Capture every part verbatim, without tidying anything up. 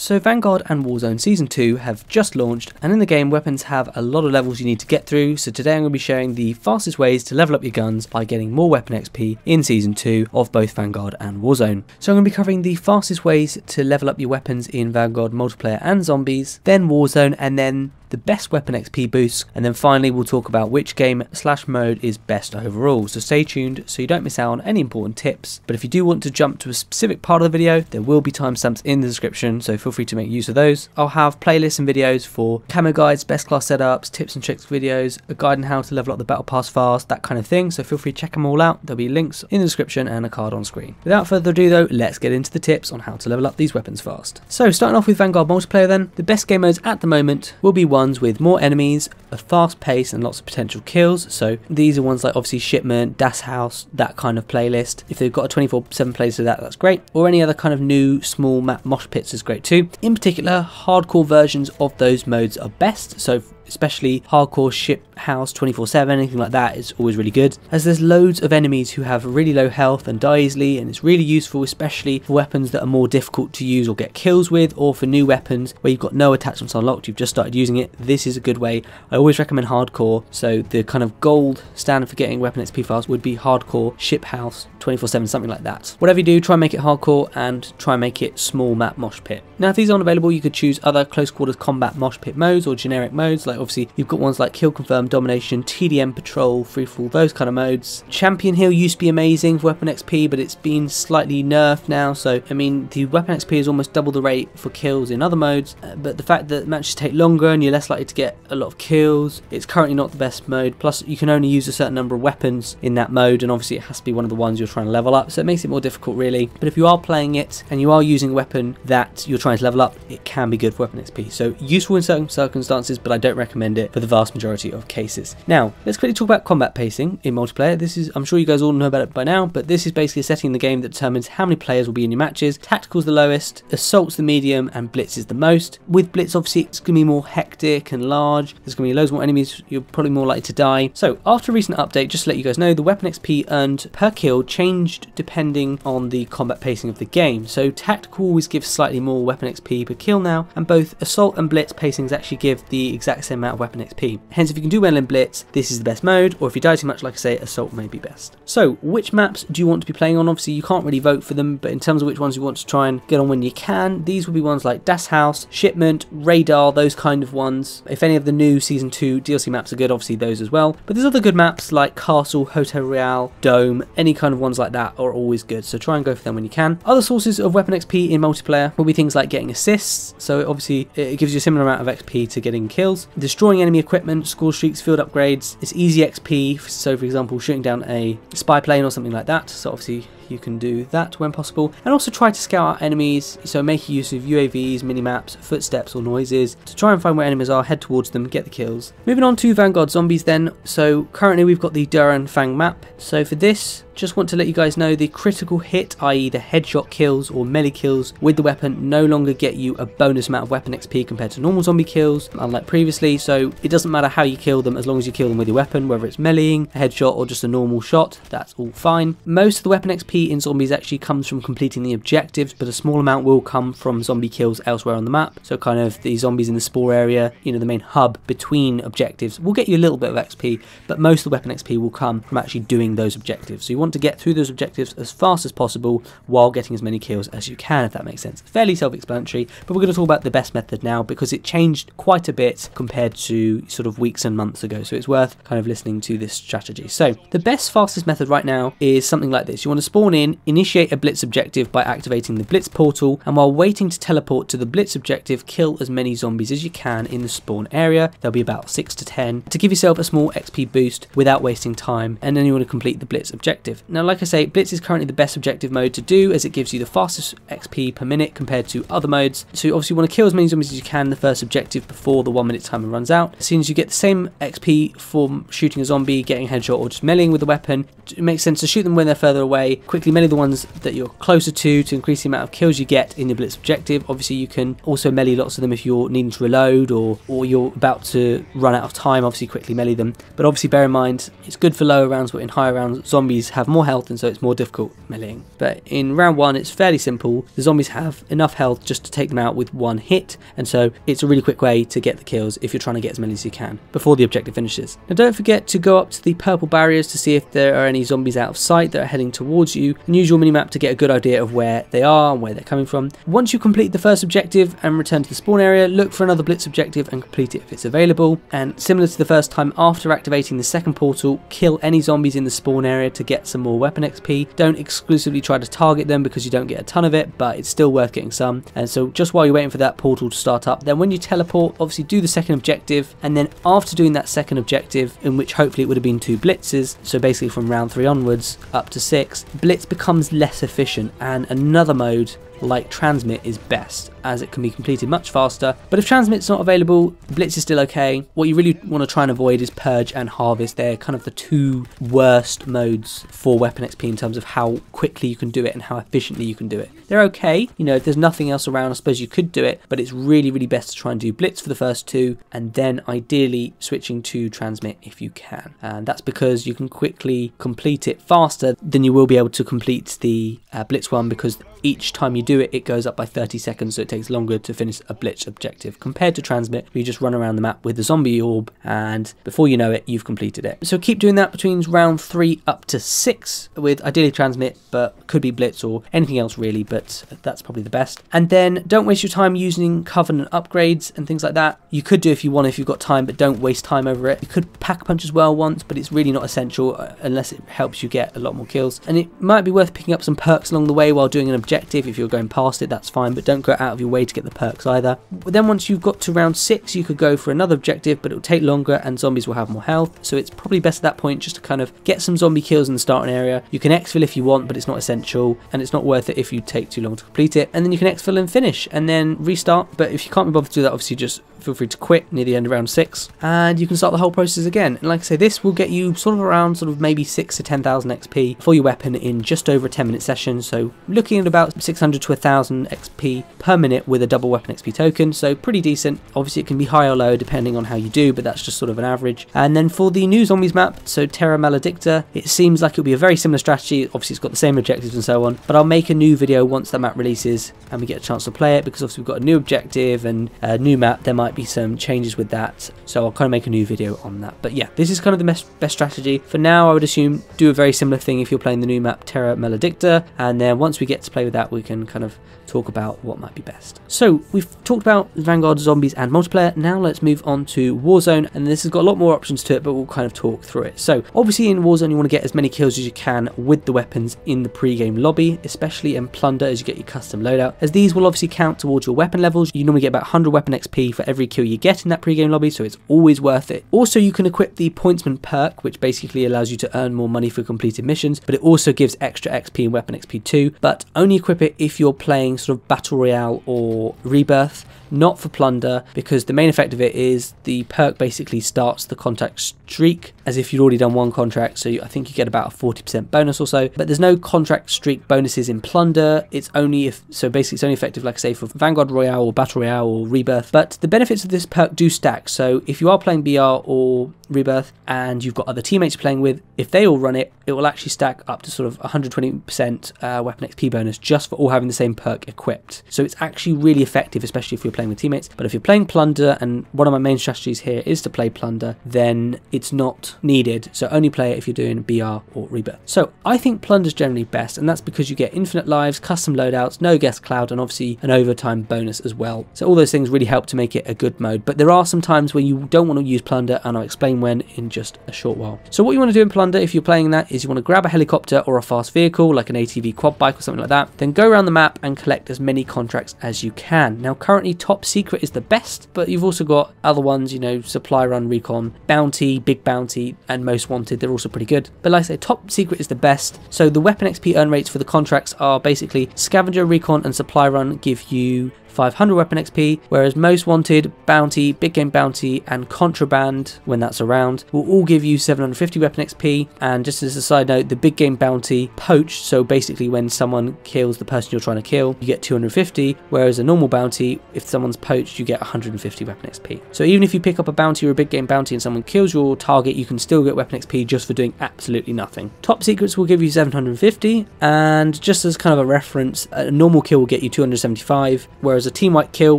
So Vanguard and Warzone Season two have just launched, and in the game weapons have a lot of levels you need to get through, so today I'm going to be sharing the fastest ways to level up your guns by getting more weapon X P in Season two of both Vanguard and Warzone. So I'm going to be covering the fastest ways to level up your weapons in Vanguard multiplayer and zombies, then Warzone, and then the best weapon X P boosts, and then finally we'll talk about which game slash mode is best overall. So stay tuned so you don't miss out on any important tips, but if you do want to jump to a specific part of the video, there will be timestamps in the description, so feel free to make use of those. I'll have playlists and videos for camo guides, best class setups, tips and tricks videos, a guide on how to level up the battle pass fast, that kind of thing, so feel free to check them all out. There'll be links in the description and a card on screen. Without further ado though, let's get into the tips on how to level up these weapons fast. So starting off with Vanguard multiplayer then, the best game modes at the moment will be one ones with more enemies, a fast pace and lots of potential kills, so these are ones like obviously Shipment, Das House, that kind of playlist. If they've got a twenty-four seven playlist of that, that's great, or any other kind of new small map mosh pits is great too. In particular, hardcore versions of those modes are best, so especially hardcore ship house twenty-four seven, anything like that is always really good, as there's loads of enemies who have really low health and die easily, and it's really useful especially for weapons that are more difficult to use or get kills with, or for new weapons where you've got no attachments unlocked, you've just started using it. This is a good way. I always recommend hardcore, so the kind of gold standard for getting weapon X P fast would be hardcore ship house twenty-four seven, something like that. Whatever you do, try and make it hardcore and try and make it small map mosh pit. Now if these aren't available, you could choose other close quarters combat mosh pit modes or generic modes, like obviously you've got ones like Kill Confirm, Domination, T D M Patrol, Free-for-all, those kind of modes. Champion Hill used to be amazing for weapon X P, but it's been slightly nerfed now, so I mean the weapon X P is almost double the rate for kills in other modes, uh, but the fact that matches take longer and you're less likely to get a lot of kills, it's currently not the best mode. Plus you can only use a certain number of weapons in that mode, and obviously it has to be one of the ones you're trying to level up, so it makes it more difficult really. But if you are playing it and you are using a weapon that you're trying to level up, it can be good for weapon X P, so useful in certain circumstances, but I don't recommend recommend it for the vast majority of cases. Now let's quickly talk about combat pacing in multiplayer. This is, I'm sure you guys all know about it by now, but this is basically a setting in the game that determines how many players will be in your matches. Tactical's the lowest, assault's the medium, and Blitz is the most. With Blitz obviously it's going to be more hectic and large, there's going to be loads more enemies, you're probably more likely to die. So after a recent update, just to let you guys know, the weapon X P earned per kill changed depending on the combat pacing of the game. So tactical always gives slightly more weapon X P per kill now, and both assault and Blitz pacings actually give the exact same amount of weapon X P. Hence if you can do well in Blitz, this is the best mode, or if you die too much, like I say, assault may be best. So which maps do you want to be playing on? Obviously you can't really vote for them, but in terms of which ones you want to try and get on when you can, these will be ones like Das House, Shipment, Radar, those kind of ones. If any of the new Season two D L C maps are good, obviously those as well, but there's other good maps like Castle, Hotel Royale, Dome, any kind of ones like that are always good, so try and go for them when you can. Other sources of weapon X P in multiplayer will be things like getting assists, so obviously it gives you a similar amount of X P to getting kills. Destroying enemy equipment, score streaks, field upgrades, it's easy X P, so for example shooting down a spy plane or something like that, so obviously you can do that when possible. And also try to scout out enemies, so make use of U A Vs, minimaps, footsteps or noises to try and find where enemies are, head towards them, get the kills. Moving on to Vanguard zombies then, so currently we've got the Duran Fang map, so for this just want to let you guys know the critical hit, that is the headshot kills or melee kills with the weapon, no longer get you a bonus amount of weapon X P compared to normal zombie kills, unlike previously, so it doesn't matter how you kill them as long as you kill them with your weapon, whether it's meleeing, a headshot or just a normal shot, that's all fine. Most of the weapon X P in zombies actually comes from completing the objectives, but a small amount will come from zombie kills elsewhere on the map, so kind of the zombies in the spore area, you know, the main hub between objectives will get you a little bit of X P, but most of the weapon X P will come from actually doing those objectives, so you want to get through those objectives as fast as possible while getting as many kills as you can, if that makes sense. Fairly self-explanatory, but we're going to talk about the best method now because it changed quite a bit compared to sort of weeks and months ago, so it's worth kind of listening to this strategy. So the best fastest method right now is something like this. You want to spawn in, initiate a Blitz objective by activating the Blitz portal, and while waiting to teleport to the Blitz objective, kill as many zombies as you can in the spawn area. There'll be about six to ten to give yourself a small X P boost without wasting time, and then you want to complete the Blitz objective. Now like I say, Blitz is currently the best objective mode to do as it gives you the fastest X P per minute compared to other modes, so you obviously want to kill as many zombies as you can in the first objective before the one minute timer runs out. As soon as you get the same X P for shooting a zombie, getting a headshot or just meleeing with the weapon, it makes sense to shoot them when they're further away, quickly melee the ones that you're closer to to increase the amount of kills you get in the Blitz objective. Obviously you can also melee lots of them if you're needing to reload or, or you're about to run out of time, obviously quickly melee them, but obviously bear in mind it's good for lower rounds, but in higher rounds zombies have have more health, and so it's more difficult meleeing. But in round one, it's fairly simple. The zombies have enough health just to take them out with one hit, and so it's a really quick way to get the kills if you're trying to get as many as you can before the objective finishes. Now don't forget to go up to the purple barriers to see if there are any zombies out of sight that are heading towards you, and use your minimap to get a good idea of where they are and where they're coming from. Once you complete the first objective and return to the spawn area, look for another Blitz objective and complete it if it's available. And similar to the first time, after activating the second portal, kill any zombies in the spawn area to get some more weapon X P. Don't exclusively try to target them because you don't get a ton of it, but it's still worth getting some. And so just while you're waiting for that portal to start up, then when you teleport, obviously do the second objective, and then after doing that second objective, in which hopefully it would have been two blitzes, so basically from round three onwards up to six, Blitz becomes less efficient and another mode like Transmit is best, as it can be completed much faster. But if Transmit's not available, Blitz is still okay. What you really want to try and avoid is Purge and Harvest. They're kind of the two worst modes for weapon X P in terms of how quickly you can do it and how efficiently you can do it. They're okay, you know, if there's nothing else around, I suppose you could do it, but it's really, really best to try and do Blitz for the first two, and then ideally switching to Transmit if you can. And that's because you can quickly complete it faster than you will be able to complete the uh, Blitz one, because each time you do it, it goes up by thirty seconds, so it takes longer to finish a Blitz objective compared to Transmit, where you just run around the map with the zombie orb and before you know it, you've completed it. So keep doing that between round three up to six with ideally Transmit, but could be Blitz or anything else really, but that's probably the best. And then don't waste your time using Covenant upgrades and things like that. You could do if you want, if you've got time, but don't waste time over it. You could pack a punch as well once, but it's really not essential unless it helps you get a lot more kills. And it might be worth picking up some perks along the way while doing an objective. If you're going past it, that's fine, but don't go out of your way to get the perks either. But then once you've got to round six, you could go for another objective, but it'll take longer and zombies will have more health, so it's probably best at that point just to kind of get some zombie kills in the starting area. You can exfil if you want, but it's not essential and it's not worth it if you take too long to complete it, and then you can exfil and finish and then restart. But if you can't be bothered to do that, obviously just feel free to quit near the end of round six and you can start the whole process again. And like I say, this will get you sort of around sort of maybe six to ten thousand X P for your weapon in just over a ten minute session, so looking at about six hundred to one thousand X P per minute with a double weapon X P token, so pretty decent. Obviously it can be high or low depending on how you do, but that's just sort of an average. And then for the new zombies map, so Terra Maledicta, it seems like it'll be a very similar strategy. Obviously it's got the same objectives and so on, but I'll make a new video once that map releases and we get a chance to play it, because obviously we've got a new objective and a new map, there might be some changes with that, so I'll kind of make a new video on that. But yeah, this is kind of the best, best strategy for now. I would assume do a very similar thing if you're playing the new map Terra Maledicta, and then once we get to play with that, we can kind of talk about what might be best. So we've talked about Vanguard, zombies and multiplayer. Now let's move on to Warzone, and this has got a lot more options to it, but we'll kind of talk through it. So obviously in Warzone you want to get as many kills as you can with the weapons in the pre-game lobby, especially in plunder, as you get your custom loadout, as these will obviously count towards your weapon levels. You normally get about one hundred weapon X P for every every kill you get in that pre-game lobby, so it's always worth it. Also, you can equip the Pointsman perk, which basically allows you to earn more money for completed missions, but it also gives extra X P and weapon X P too, but only equip it if you're playing sort of Battle Royale or Rebirth, not for plunder, because the main effect of it is the perk basically starts the contact streak as if you'd already done one contract, so you, I think you get about a forty percent bonus or so, but there's no contract streak bonuses in plunder. It's only if, so basically it's only effective, like I say, for Vanguard Royale or Battle Royale or Rebirth, but the benefits of this perk do stack, so if you are playing B R or Rebirth and you've got other teammates you're playing with, if they all run it, it will actually stack up to sort of one hundred twenty percent uh, weapon X P bonus just for all having the same perk equipped, so it's actually really effective, especially if you're playing with teammates. But if you're playing plunder, and one of my main strategies here is to play plunder, then it's not needed, so only play it if you're doing B R or Rebirth. So I think plunder is generally best, and that's because you get infinite lives, custom loadouts, no guest cloud, and obviously an overtime bonus as well, so all those things really help to make it a good mode. But there are some times when you don't want to use plunder, and I'll explain when in just a short while. So what you want to do in plunder if you're playing that is you want to grab a helicopter or a fast vehicle like an A T V quad bike or something like that, then go around the map and collect as many contracts as you can. Now currently top Top Secret is the best, but you've also got other ones, you know, Supply Run, Recon, Bounty, Big Bounty, and Most Wanted. They're also pretty good. But like I say, Top Secret is the best. So the weapon X P earn rates for the contracts are basically Scavenger, Recon, and Supply Run give you five hundred weapon X P, whereas most wanted, bounty, big game bounty and contraband, when that's around, will all give you seven hundred fifty weapon X P. And just as a side note, the big game bounty poached, so basically when someone kills the person you're trying to kill, you get two hundred fifty, whereas a normal bounty, if someone's poached, you get one hundred fifty weapon X P. So even if you pick up a bounty or a big game bounty and someone kills your target, you can still get weapon X P just for doing absolutely nothing. Top secrets will give you seven hundred fifty, and just as kind of a reference, a normal kill will get you two hundred seventy-five, whereas a team wipe kill,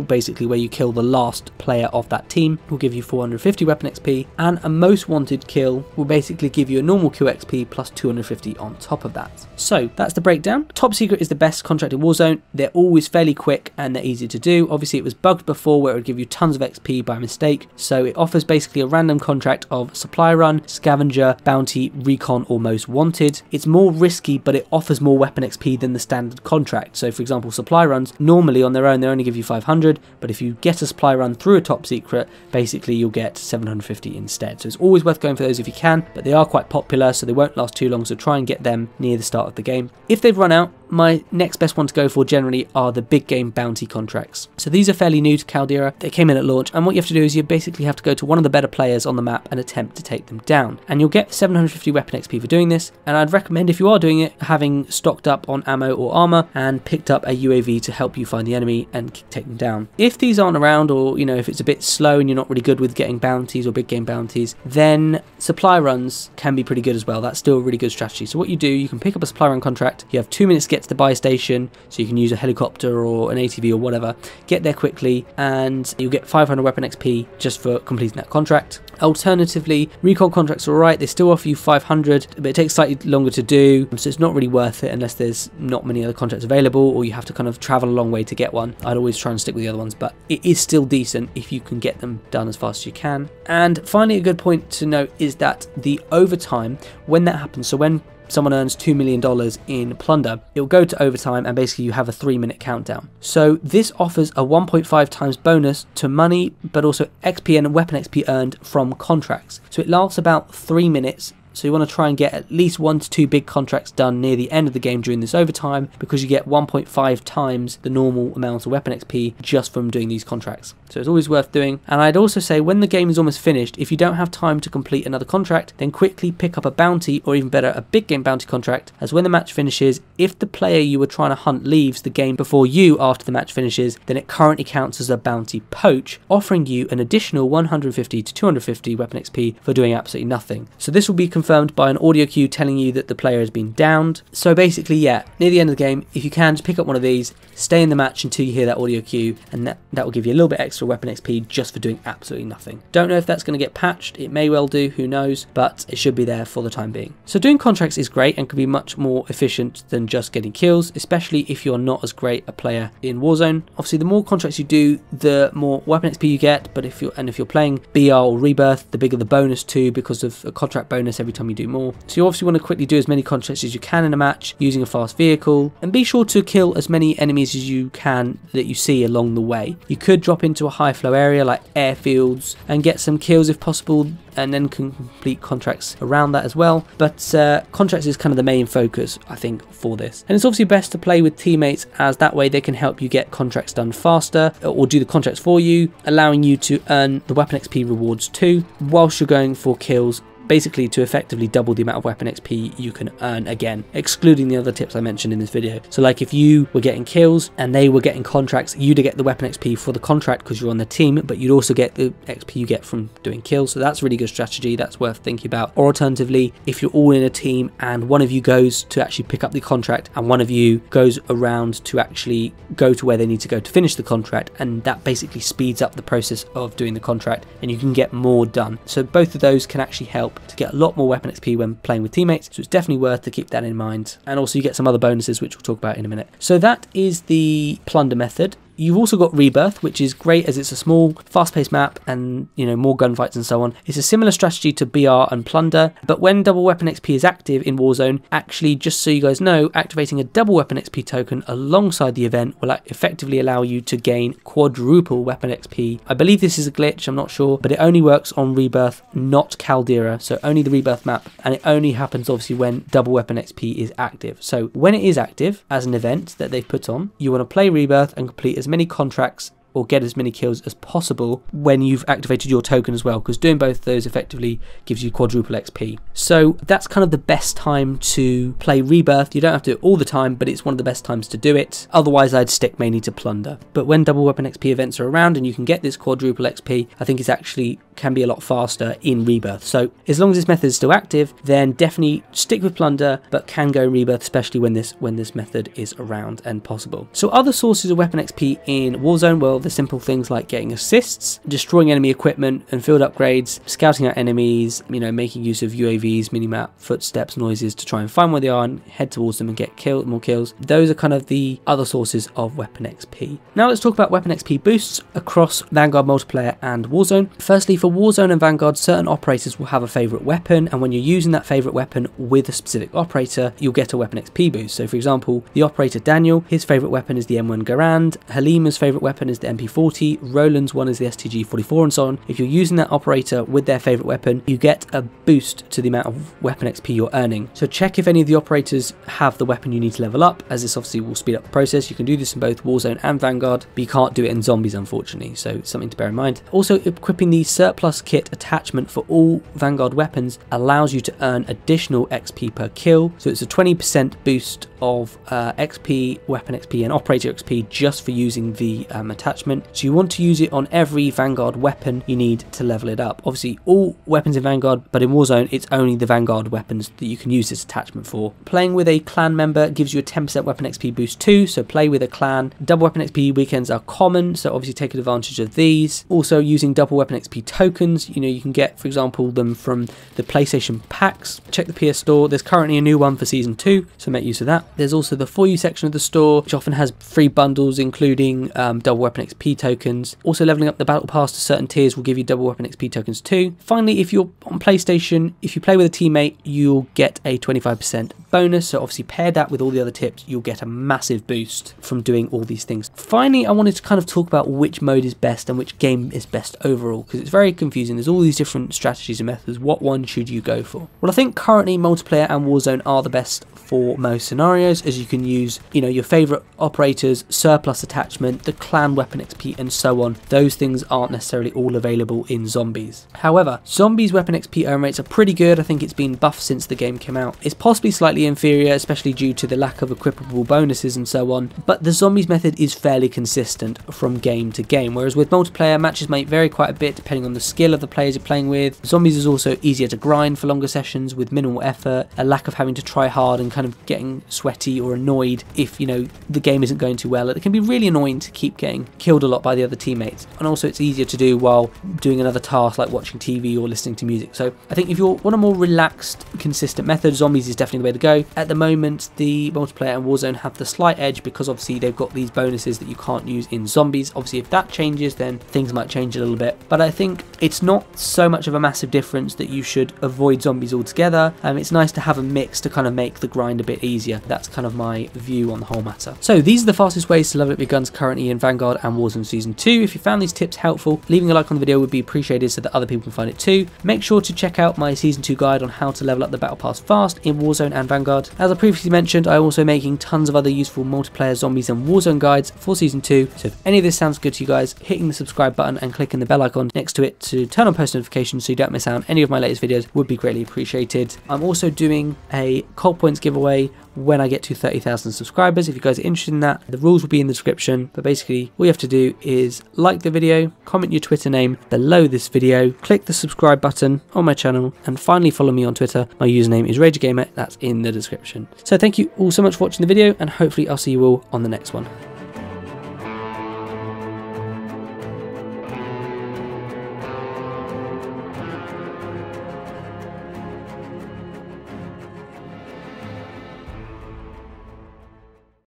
basically where you kill the last player of that team, will give you four hundred fifty weapon X P, and a most wanted kill will basically give you a normal kill X P plus two hundred fifty on top of that. So that's the breakdown. Top secret is the best contract in Warzone. They're always fairly quick and they're easy to do. Obviously it was bugged before where it would give you tons of X P by mistake, so it offers basically a random contract of supply run, scavenger, bounty, recon or most wanted. It's more risky, but it offers more weapon X P than the standard contract. So for example, supply runs, normally on their own they only give you five hundred, but if you get a supply run through a top secret, basically you'll get seven hundred fifty instead. So it's always worth going for those if you can, but they are quite popular, so they won't last too long, so try and get them near the start of the game. If they've run out, my next best one to go for generally are the big game bounty contracts. So these are fairly new to Caldera. They came in at launch, and what you have to do is you basically have to go to one of the better players on the map and attempt to take them down, and you'll get seven hundred fifty weapon X P for doing this. And I'd recommend, if you are doing it, having stocked up on ammo or armor and picked up a U A V to help you find the enemy and take them down. If these aren't around, or you know, if it's a bit slow and you're not really good with getting bounties or big game bounties, then supply runs can be pretty good as well. That's still a really good strategy. So what you do, you can pick up a supply run contract, you have two minutes to get to the buy station, so you can use a helicopter or an A T V or whatever, get there quickly, and you'll get five hundred weapon X P just for completing that contract. Alternatively, recon contracts are alright, they still offer you five hundred, but it takes slightly longer to do, so it's not really worth it unless there's not many other contracts available or you have to kind of travel a long way to get one. I'd always try and stick with the other ones, but it is still decent if you can get them done as fast as you can. And finally, a good point to note is that the overtime, when that happens, so when someone earns two million dollars in plunder, it'll go to overtime and basically you have a three minute countdown. So this offers a one point five times bonus to money, but also X P and weapon X P earned from contracts. So it lasts about three minutes. So you want to try and get at least one to two big contracts done near the end of the game during this overtime, because you get one point five times the normal amount of weapon X P just from doing these contracts. So it's always worth doing. And I'd also say, when the game is almost finished, if you don't have time to complete another contract, then quickly pick up a bounty, or even better, a big game bounty contract, as when the match finishes, if the player you were trying to hunt leaves the game before you after the match finishes, then it currently counts as a bounty poach, offering you an additional one hundred fifty to two hundred fifty weapon X P for doing absolutely nothing. So this will be confirmed by an audio cue telling you that the player has been downed. So basically, yeah, near the end of the game, if you can, just pick up one of these, stay in the match until you hear that audio cue, and that, that will give you a little bit extra weapon X P just for doing absolutely nothing. Don't know if that's going to get patched, it may well do, who knows, but it should be there for the time being. So doing contracts is great and can be much more efficient than just getting kills, especially if you're not as great a player in Warzone. Obviously, the more contracts you do, the more weapon X P you get, but if you're, and if you're playing B R or Rebirth, the bigger the bonus too, because of a contract bonus every time you do more. So you obviously want to quickly do as many contracts as you can in a match using a fast vehicle, and be sure to kill as many enemies as you can that you see along the way. You could drop into a high flow area like airfields and get some kills if possible, and then can complete contracts around that as well, but uh, contracts is kind of the main focus, I think, for this. And it's obviously best to play with teammates, as that way they can help you get contracts done faster or do the contracts for you, allowing you to earn the weapon X P rewards too whilst you're going for kills, basically to effectively double the amount of weapon X P you can earn, again excluding the other tips I mentioned in this video. So like, if you were getting kills and they were getting contracts, you'd get the weapon X P for the contract because you're on the team, but you'd also get the X P you get from doing kills. So that's a really good strategy, that's worth thinking about. Or alternatively, if you're all in a team and one of you goes to actually pick up the contract and one of you goes around to actually go to where they need to go to finish the contract, and that basically speeds up the process of doing the contract and you can get more done. So both of those can actually help to get a lot more weapon X P when playing with teammates, so it's definitely worth to keep that in mind. And also you get some other bonuses which we'll talk about in a minute. So that is the plunder method. You've also got Rebirth, which is great as it's a small, fast-paced map and, you know, more gunfights and so on. It's a similar strategy to B R and Plunder, but when double weapon X P is active in Warzone, actually, just so you guys know, activating a double weapon X P token alongside the event will effectively allow you to gain quadruple weapon X P. I believe this is a glitch, I'm not sure, but it only works on Rebirth, not Caldera, so only the Rebirth map, and it only happens, obviously, when double weapon X P is active. So when it is active as an event that they've put on, you want to play Rebirth and complete as many contracts or get as many kills as possible when you've activated your token as well, because doing both of those effectively gives you quadruple X P. So that's kind of the best time to play Rebirth. You don't have to do it all the time, but it's one of the best times to do it. Otherwise I'd stick mainly to plunder. But when double weapon X P events are around and you can get this quadruple X P, I think it's actually can be a lot faster in Rebirth. So as long as this method is still active, then definitely stick with plunder, but can go in Rebirth, especially when this when this method is around and possible. So other sources of weapon X P in Warzone, well, the simple things like getting assists, destroying enemy equipment and field upgrades, scouting out enemies, you know, making use of U A Vs, minimap, footsteps, noises to try and find where they are and head towards them and get kill more kills. Those are kind of the other sources of weapon X P. Now let's talk about weapon X P boosts across Vanguard multiplayer and Warzone. Firstly, for Warzone and Vanguard, certain operators will have a favourite weapon, and when you're using that favourite weapon with a specific operator, you'll get a weapon X P boost. So for example, the operator Daniel, his favourite weapon is the M one Garand, Halima's favourite weapon is the M P forty, Roland's one is the S T G forty-four, and so on. If you're using that operator with their favourite weapon, you get a boost to the amount of weapon X P you're earning. So check if any of the operators have the weapon you need to level up, as this obviously will speed up the process. You can do this in both Warzone and Vanguard, but you can't do it in zombies, unfortunately, so something to bear in mind. Also, equipping the surplus Plus kit attachment for all Vanguard weapons allows you to earn additional X P per kill, so it's a twenty percent boost of uh, X P, weapon X P and operator X P just for using the um, attachment. So you want to use it on every Vanguard weapon you need to level it up. Obviously all weapons in Vanguard, but in Warzone it's only the Vanguard weapons that you can use this attachment for. Playing with a clan member gives you a ten percent weapon X P boost too, so play with a clan. Double weapon X P weekends are common, so obviously take advantage of these. Also using double weapon X P tokens Tokens, you know, you can get, for example, them from the PlayStation packs. Check the P S store. There's currently a new one for season two, so make use of that. There's also the for you section of the store, which often has free bundles, including um, double weapon X P tokens. Also, leveling up the battle pass to certain tiers will give you double weapon X P tokens too. Finally, if you're on PlayStation, if you play with a teammate, you'll get a twenty-five percent bonus. So obviously, pair that with all the other tips, you'll get a massive boost from doing all these things. Finally, I wanted to kind of talk about which mode is best and which game is best overall, because it's very confusing. There's all these different strategies and methods. What one should you go for? Well, I think currently multiplayer and Warzone are the best for most scenarios, as you can use, you know, your favorite operators, surplus attachment, the clan weapon X P and so on. Those things aren't necessarily all available in zombies. However, zombies weapon X P earn rates are pretty good. I think it's been buffed since the game came out. It's possibly slightly inferior, especially due to the lack of equipable bonuses and so on, but the zombies method is fairly consistent from game to game, whereas with multiplayer matches may vary quite a bit depending on the skill of the players you're playing with. Zombies is also easier to grind for longer sessions with minimal effort, a lack of having to try hard and kind of getting sweaty or annoyed if, you know, the game isn't going too well. It can be really annoying to keep getting killed a lot by the other teammates, and also it's easier to do while doing another task like watching T V or listening to music. So I think if you want a more relaxed, consistent method, zombies is definitely the way to go. At the moment, the multiplayer and Warzone have the slight edge because obviously they've got these bonuses that you can't use in zombies. Obviously if that changes, then things might change a little bit, but I think it's not so much of a massive difference that you should avoid zombies altogether. Um, it's nice to have a mix to kind of make the grind a bit easier. That's kind of my view on the whole matter. So these are the fastest ways to level up your guns currently in Vanguard and Warzone Season two. If you found these tips helpful, leaving a like on the video would be appreciated so that other people can find it too. Make sure to check out my Season two guide on how to level up the Battle Pass fast in Warzone and Vanguard. As I previously mentioned, I'm also making tons of other useful multiplayer, zombies and Warzone guides for Season two, so if any of this sounds good to you guys, hitting the subscribe button and clicking the bell icon next to it to turn on post notifications so you don't miss out on any of my latest videos would be greatly appreciated. I'm also doing a Cold Points giveaway when I get to thirty thousand subscribers. If you guys are interested in that, the rules will be in the description, but basically all you have to do is like the video, comment your Twitter name below this video, click the subscribe button on my channel, and finally follow me on Twitter. My username is Rager six amer, that's in the description. So thank you all so much for watching the video, and hopefully I'll see you all on the next one.